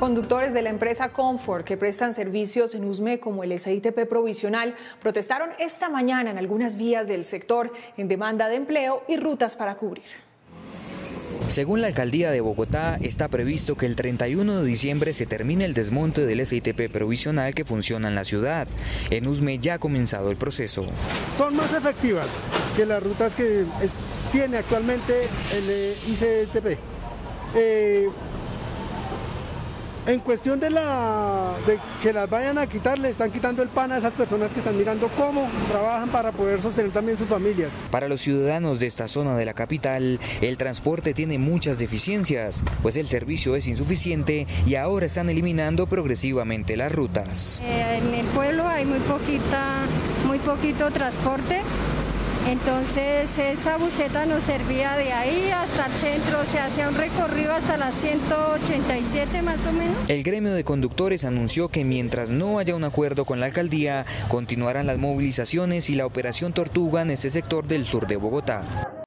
Conductores de la empresa Comfort, que prestan servicios en USME como el SITP provisional, protestaron esta mañana en algunas vías del sector en demanda de empleo y rutas para cubrir. Según la alcaldía de Bogotá, está previsto que el 31 de diciembre se termine el desmonte del SITP provisional que funciona en la ciudad. En USME ya ha comenzado el proceso. Son más efectivas que las rutas que tiene actualmente el ICTP. En cuestión de que las vayan a quitar, le están quitando el pan a esas personas que están mirando cómo trabajan para poder sostener también sus familias. Para los ciudadanos de esta zona de la capital, el transporte tiene muchas deficiencias, pues el servicio es insuficiente y ahora están eliminando progresivamente las rutas. En el pueblo hay muy poquito transporte, entonces esa buseta nos servía de ahí hasta el centro, se hacía un recorrido hasta las 187 más o menos. El gremio de conductores anunció que mientras no haya un acuerdo con la alcaldía, continuarán las movilizaciones y la operación Tortuga en este sector del sur de Bogotá.